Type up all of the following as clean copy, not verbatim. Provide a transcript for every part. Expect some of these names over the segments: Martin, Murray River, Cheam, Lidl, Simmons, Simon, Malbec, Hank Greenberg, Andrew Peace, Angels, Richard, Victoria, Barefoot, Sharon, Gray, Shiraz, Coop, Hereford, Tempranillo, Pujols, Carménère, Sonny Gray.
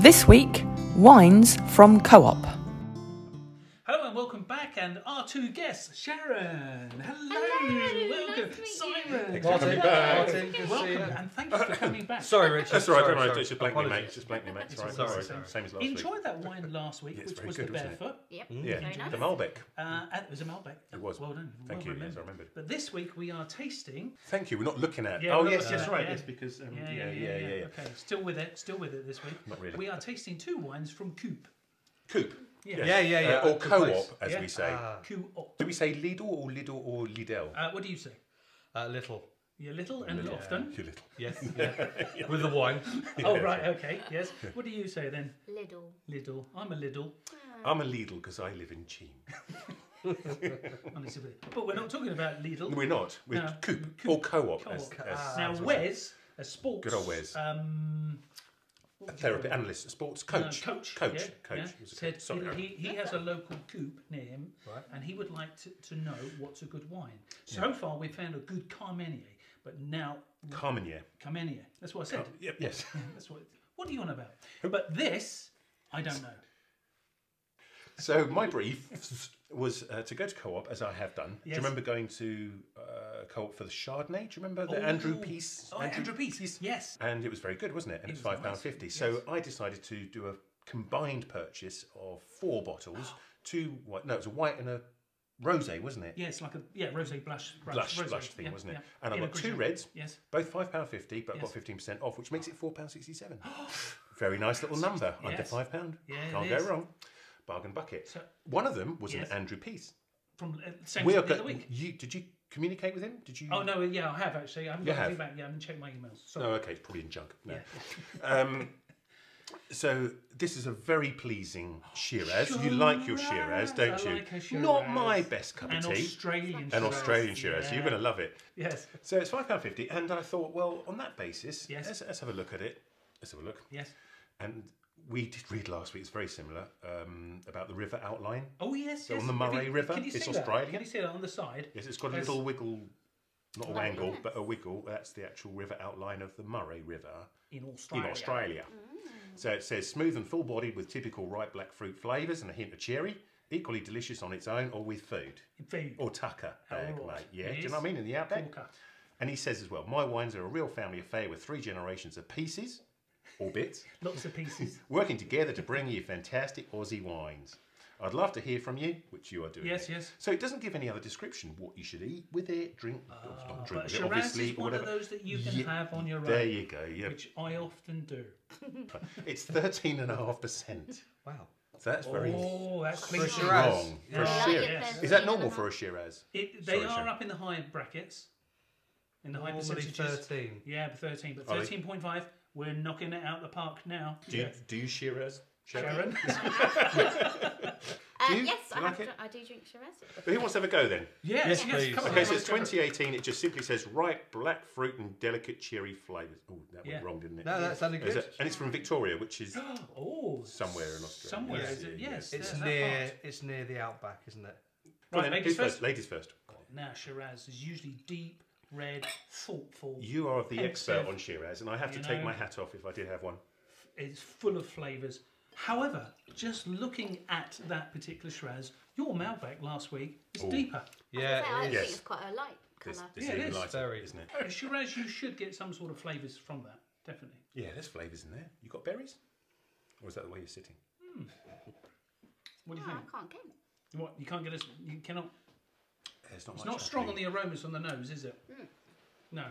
This week, wines from Co-op. Hello and welcome back, and our two guests, Sharon. Hello, welcome. Simon. Thanks for coming back. Welcome, and thank you for coming back. Sorry, Richard. That's all right, don't worry. It's just blank me, mate. Sorry, same as last week. Enjoyed that wine last week, which was the Barefoot. Yep, very nice. The Malbec. It was a Malbec. It was. Well done. Thank you, yes, I remembered. But this week we are tasting... Thank you, we're not looking at... Oh, yes, that's right, yes, because... Yeah. Okay, still with it this week. Not really. We are tasting two wines from Coop. Coop? Yeah. Or Co-op, as we say. Co-op. Do we say Lidl or Lidl? What do you say? Little. You're little and little. Often. You're little. Yes. Yeah. With the wine. Oh, right, okay, yes. What do you say then? Lidl. Lidl. I'm a Lidl. I'm a Lidl because I live in Cheam. Honestly, but we're not talking about Lidl. We're not. We're Coop or Co-op. Now, Wes, a sports... Good old Wes. Therapy analyst, sports coach. Coach. Sorry, he has a local Coop near him, right, and he would like to know what's a good wine. So far, we found a good Carménère, but now Carménère. That's what I said. Yes. That's what. What are you on about? But this, I don't know. So my brief was to go to Co-op, as I have done. Yes. Do you remember going to Co-op for the Chardonnay? Do you remember the Andrew Peace? Oh, Andrew Peace, yes. And it was very good, wasn't it? And it was £5.50. Yes. So I decided to do a combined purchase of four bottles. Two white, no, it was a white and a rosé, wasn't it? Yeah, it's like a rosé blush thing, wasn't it? Yeah. And I got two reds, yes, both £5.50, but got 15% off, which makes it £4.67. Very nice little number, under £5. Yeah, can't go wrong. Bargain bucket. So, one of them was an Andrew Peace. From the week. Did you communicate with him? Did you? Oh no, yeah, I have actually. I haven't got anything back. Yeah, I haven't checked my emails. Sorry. Oh, okay, it's probably in junk. No. Yeah. So this is a very pleasing Shiraz. You like your Shiraz, don't you? I like a Shiraz. Not my best cup of tea. An Australian Shiraz. Yeah. So you're going to love it. Yes. So it's £5.50, and I thought, well, on that basis, let's have a look at it. Let's have a look. Yes. And we did read last week, it's very similar, about the river outline. Oh, yes, so on the Murray River, it's Australian. Can you see that on the side? Yes, it's got a little wiggle, not a wangle, but a wiggle. That's the actual river outline of the Murray River. In Australia. Mm. So it says, smooth and full-bodied with typical ripe black fruit flavours and a hint of cherry. Equally delicious on its own or with food. Or tucker bag, mate. Yeah, do you know what I mean? In the outback. And he says as well, my wines are a real family affair with three generations of Peaces. Or bits. Lots of pieces. Working together to bring you fantastic Aussie wines. I'd love to hear from you, which you are doing. Yes, yes. So it doesn't give any other description what you should eat with it, drink, not drink with it, obviously. Is one of those that you can have on your own. There you go. Yeah. Which I often do. It's 13.5%. Wow. So that's very strong. Shiraz. Yeah. For Shiraz. Is that normal for a Shiraz? They are up in the high brackets. In the high percentages. 13. Yeah, 13. But 13.5. We're knocking it out the park now. Do you Shiraz? Sharon? Yes, I do drink Shiraz. But who wants to have a go then? Yes, please. Come on. Okay, so it's 2018. It just simply says ripe black fruit and delicate cherry flavours. Oh, that went wrong, didn't it? No, that sounded good. And it's from Victoria, which is somewhere in Australia. Somewhere, yes. It's near the outback, isn't it? Right, ladies first. Ladies first. Now, Shiraz is usually deep, red, thoughtful. You are the expert on Shiraz, and I have to take my hat off if I did have one. It's full of flavours. However, just looking at that particular Shiraz, your Malbec last week is deeper. Yeah, I think it's quite a light colour. It's berry, isn't it? A Shiraz, you should get some sort of flavours from that, definitely. Yeah, there's flavours in there. You got berries? Or is that the way you're sitting? Mm. What do you think? I can't get it. What? You can't get you cannot... It's not strong on the aromas on the nose, is it? Mm. No.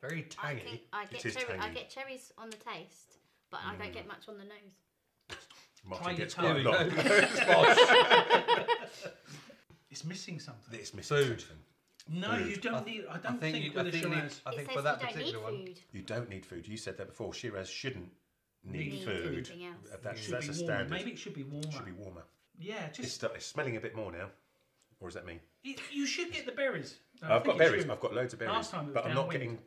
Very tangy. I get cherries on the taste, but I don't get much on the nose. Martin gets quite a lot. It's missing something. It's missing something. No, food. You don't need... I think for that particular one... You don't need food. You said that before. Shiraz shouldn't need food. That's a standard. Maybe it should be warmer. Yeah, just... It's smelling a bit more now. Or is that me? You should get the berries. I've got berries. I've got loads of berries. Last time it was I'm not getting.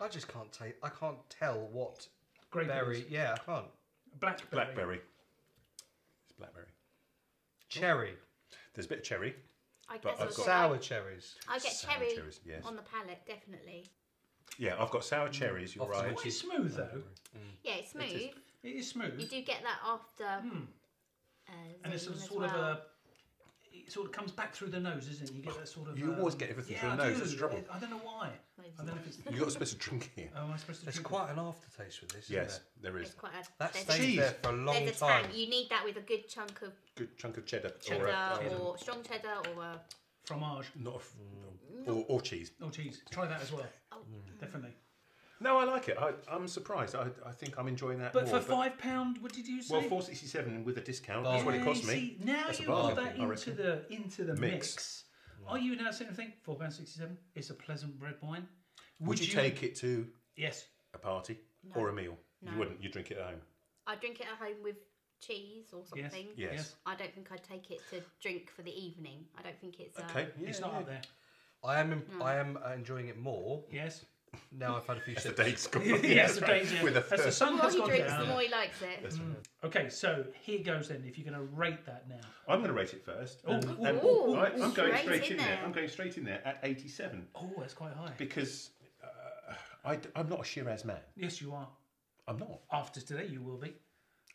I just can't take. I can't tell what berry. Yeah, I can't. Blackberry. It's blackberry. Cherry. There's a bit of cherry. I've got sour cherries. I get cherry on the palate, definitely. Yeah, I've got sour cherries, you're right. It's smooth though. Yeah, it's smooth. It is smooth. You do get that after. And it's it sort of comes back through the nose, isn't it? You get that sort of... You always get everything through the nose, that's the trouble. I don't know why. I don't know if it's... You're not supposed to drink here. Oh, am I supposed to drink? There's quite an aftertaste with this, isn't there? Yes, there is. It's quite a... That stays there for a long time. You need that with a good chunk of... Good chunk of cheddar. Or strong cheddar or... fromage. Or cheese. Or cheese. Try that as well. Oh. Definitely. No, I like it. I'm surprised. I think I'm enjoying that more. But for £5, what did you say? Well, £4.67 with a discount. That's what it cost me. See, now you got that into the mix. Wow. Are you now saying anything? £4.67. It's a pleasant red wine. Would you take it to a party or a meal? No. You wouldn't. You drink it at home. I drink it at home with cheese or something. Yes. I don't think I'd take it to drink for the evening. I don't think it's okay. It's not up there. I am enjoying it more. Yes. Now I've had a few sips. The date's gone. Yes, the date's gone. As the sun has gone down. The more he drinks, the more he likes it. Right. Okay, so here goes then. If you're going to rate that now. I'm going to rate it first. I'm going straight in there. I'm going straight in there at 87. Oh, that's quite high. Because I'm not a Shiraz man. Yes, you are. I'm not. After today, you will be.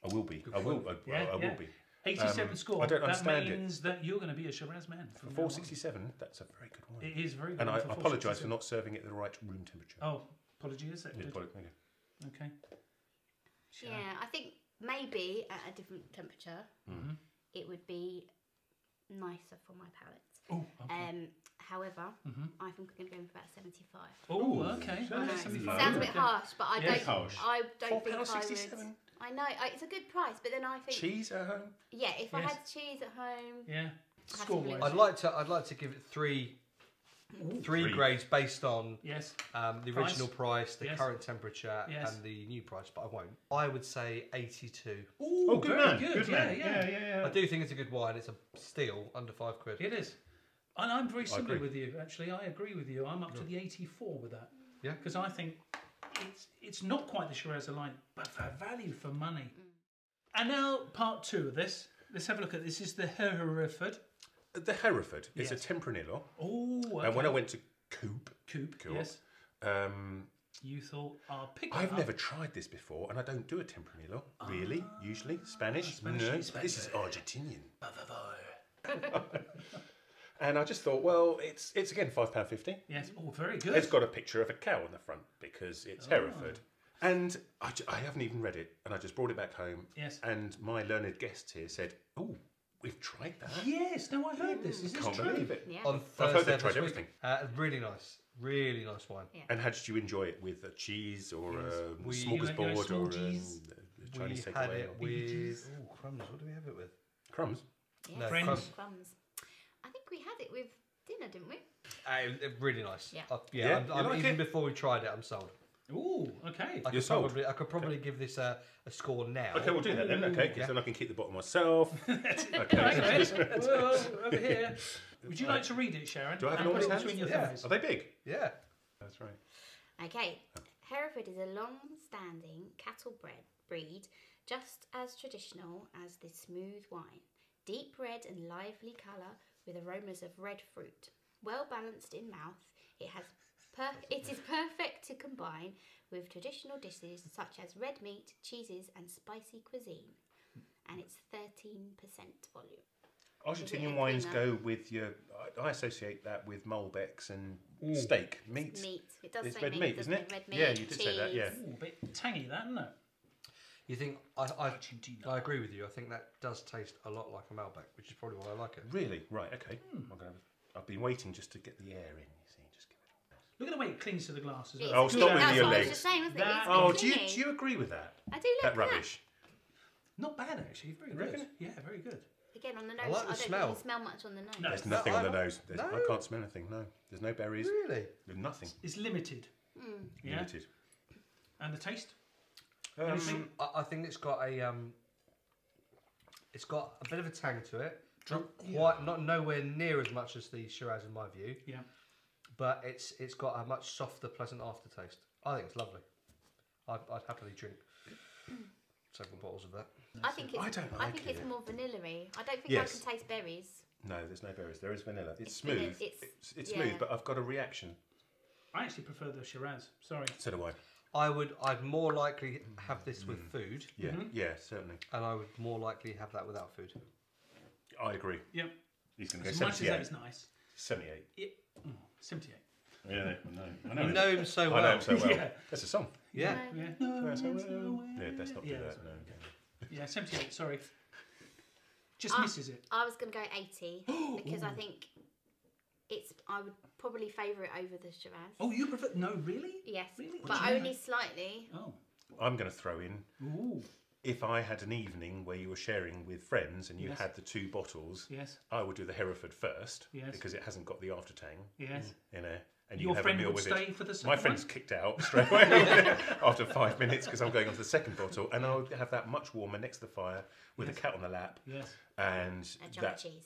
I will be. I will. I will be. 87 score. I don't understand it. That means that you're going to be a Shiraz man. For 467, that's a very good wine. It is very good. And I apologise for not serving it at the right room temperature. Oh, apologies. Okay. Yeah, I think maybe at a different temperature, it would be nicer for my palate. Oh, okay. However, I think we're going to go in for about 75. Oh, okay. Sounds a bit harsh, but I don't think I would. £4.67. I know, it's a good price, but then I think cheese at home. Yeah, if I had cheese at home. Yeah. I'd like to give it three grades based on the original price, the current temperature, and the new price. But I won't. I would say 82. Ooh, oh, good man. Yeah. I do think it's a good wine. It's a steal under £5. It is, and I'm very similar with you. Actually, I agree with you. I'm up to the 84 with that. Yeah, because I think. It's not quite the Shiraz I like, but for value for money. And now part two of this. Let's have a look at this. This is the Hereford. The Hereford is a Tempranillo. Oh, okay. And when I went to Coop. Yes. You thought I'll pick it up. I've never tried this before, and I don't do a Tempranillo really. Usually Spanish. No, this is Argentinian. And I just thought, well, it's again £5.50. Yes, very good. It's got a picture of a cow on the front because it's Hereford, and I haven't even read it, and I just brought it back home. Yes, and my learned guest here said, "Oh, we've tried that." Yes, no, I heard this. Is this true? Can't believe it. Yeah. On Thursday, I've heard they tried everything. Really nice wine. Yeah. And how did you enjoy it with a cheese or a smorgasbord or a Chinese takeaway? We had it with crumbs. What do we have it with? Crumbs. Yeah. No, crumbs. We had it with dinner, didn't we? Really nice. Yeah. Even before we tried it, I'm sold. Ooh, okay. I could probably give this a score now. Okay, we'll do that then. Okay, because then I can keep the bottle myself. Well, over here. Would you like to read it, Sharon? Do I have an orange between your thighs? Are they big? Yeah. That's right. Okay. Hereford is a long-standing cattle breed, just as traditional as the smooth wine. Deep red and lively colour, with aromas of red fruit. Well balanced in mouth, it is perfect to combine with traditional dishes such as red meat, cheeses and spicy cuisine. And it's 13% volume. Argentinian wines go with your... I associate that with Malbecs and steak, meat. It does say red meat, isn't it? Red meat, yeah, you did say that, yeah. Ooh, a bit tangy that, isn't it? You think, I agree with you, I think that does taste a lot like a Malbec, which is probably why I like it. Really? Right, okay. I've been waiting just to get the air in, you see. Just give it. Look at the way it clings to the glass as well. Oh, stop with your legs. Do you agree with that? I do like that. That rubbish. Not bad, actually. Very good. Yeah, very good. Again, on the nose, I don't really smell much on the nose. No, there's nothing on the nose. No. I can't smell anything, no. There's no berries. Really? There's nothing. It's limited. Limited. And the taste? I think it's got a bit of a tang to it. Not nowhere near as much as the Shiraz in my view. Yeah. But it's got a much softer, pleasant aftertaste. I think it's lovely. I'd happily drink several bottles of that. I think it's more vanilla-y. I don't think I can taste berries. No, there's no berries. There is vanilla. It's smooth. It's smooth, but I've got a reaction. I actually prefer the Shiraz. Sorry. So do I. I'd more likely have this with food. Yeah, yeah, certainly. And I would more likely have that without food. I agree. Yep. He's going to go 78. As much as that is nice. 78. Yeah. Oh, 78. Yeah, I know. You know him so well. I know him so well. Yeah. That's a song. Yeah. Yeah. Yeah. So well. Yeah, let's not do that. No. Okay. Yeah, 78. Sorry. Just misses it. I was going to go 80 because I think it's. I would probably favour it over the Shiraz. Oh, you prefer? No, really? Yes, really? But only slightly. Oh, I'm going to throw in. Ooh. If I had an evening where you were sharing with friends and you had the two bottles, I would do the Hereford first because it hasn't got the aftertang. Yes, you know. And your friend would stay for the second one? My friend's kicked out straight away after 5 minutes because I'm going on to the second bottle, and I'll have that much warmer next to the fire with a cat on the lap and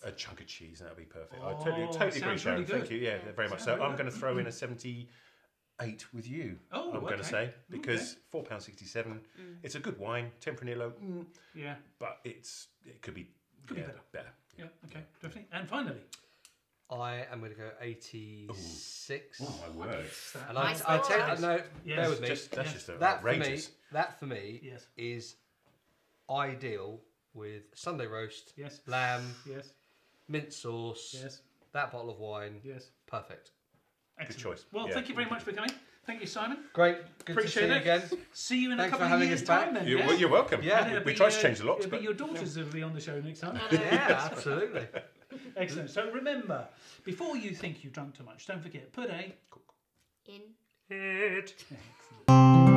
a chunk of cheese, and that'd be perfect. Oh, I totally agree, Sharon. Really thank you. Yeah, very much so. Really I'm going to throw in a 78 with you. Oh, I'm going to say because £4.67. It's a good wine, Tempranillo. Yeah, but it could be better. Yeah. Okay. Definitely. And finally. I am going to go 86. Ooh. Oh my word! And I tell you, no, bear with me. That for me, is ideal with Sunday roast, lamb, mint sauce, that bottle of wine, perfect. Excellent. Good choice. Well, thank you very much for coming. Thank you, Simon. Great. Good to see you again. See you in a couple of years' time then. You're, you're welcome. Yeah, we try to change a lot. But your daughters will be on the show next time. Yeah, absolutely. Excellent. So remember, before you think you've drunk too much, don't forget, put a cork in it. Excellent.